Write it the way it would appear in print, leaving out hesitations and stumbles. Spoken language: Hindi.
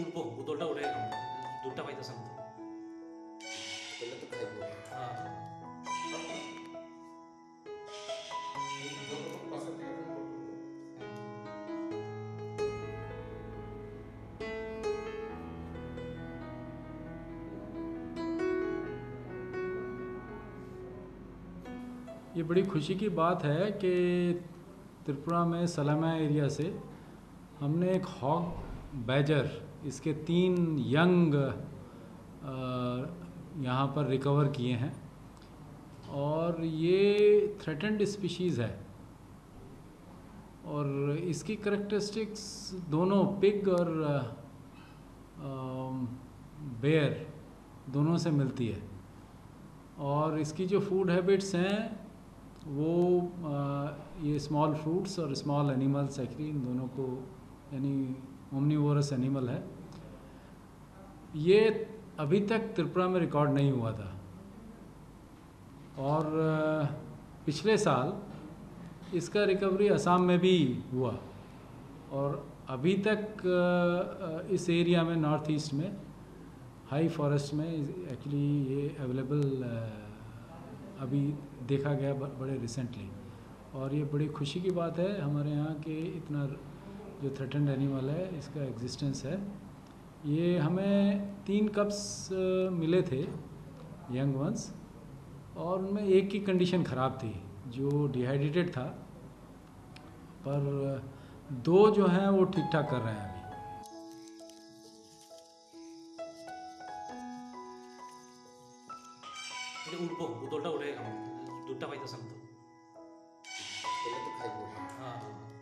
উঠবো বোতলটা উঠে গেল দুধটা পাইতেছে না তো খাইবো। হ্যাঁ ये बड़ी खुशी की बात है कि त्रिपुरा में सलेमा एरिया से हमने एक हॉग बैजर इसके 3 यंग यहाँ पर रिकवर किए हैं और ये थ्रेटेंड स्पीशीज़ है और इसकी करैक्टरिस्टिक्स दोनों पिग और बेयर दोनों से मिलती है और इसकी जो फूड हैबिट्स हैं वो ये स्मॉल फ्रूट्स और स्मॉल एनिमल्स एक्चुअली इन दोनों को यानी ओमनीवोरस एनिमल है। ये अभी तक त्रिपुरा में रिकॉर्ड नहीं हुआ था और पिछले साल इसका रिकवरी असम में भी हुआ और अभी तक इस एरिया में नॉर्थ ईस्ट में हाई फॉरेस्ट में एक्चुअली ये अवेलेबल अभी देखा गया बड़े रिसेंटली और ये बड़ी खुशी की बात है हमारे यहाँ के इतना जो थ्रेटेंड एनिमल है इसका एग्जिस्टेंस है। ये हमें 3 कप्स मिले थे यंग वंस और उनमें एक की कंडीशन ख़राब थी जो डिहाइड्रेटेड था पर 2 जो हैं वो ठीक ठाक कर रहे हैं। उठबो बोतलटा उठे गल दूधटा पाइतेছে না তো।